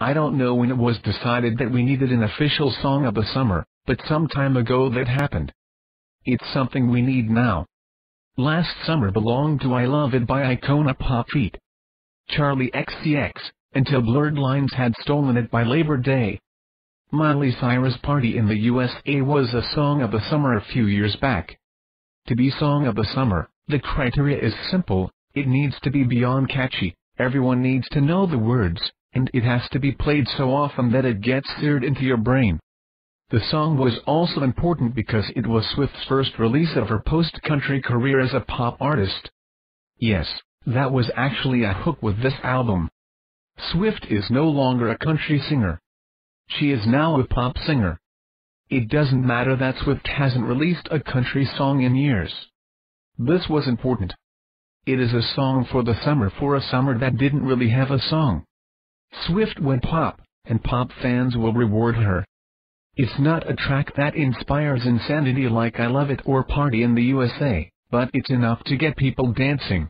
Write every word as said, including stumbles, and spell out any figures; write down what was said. I don't know when it was decided that we needed an official song of the summer, but some time ago that happened. It's something we need now. Last summer belonged to I Love It by Icona Pop feat. Charli X C X, Until Blurred Lines had stolen it by Labor Day. Miley Cyrus' Party in the U S A was a song of the summer a few years back. To be song of the summer, the criteria is simple, it needs to be beyond catchy, everyone needs to know the words, and it has to be played so often that it gets seared into your brain. The song was also important because it was Swift's first release of her post-country career as a pop artist. Yes, that was actually a hook with this album. Swift is no longer a country singer. She is now a pop singer. It doesn't matter that Swift hasn't released a country song in years. This was important. It is a song for the summer for a summer that didn't really have a song. Swift went pop, and pop fans will reward her. It's not a track that inspires insanity like I Love It or Party in the U S A, but it's enough to get people dancing.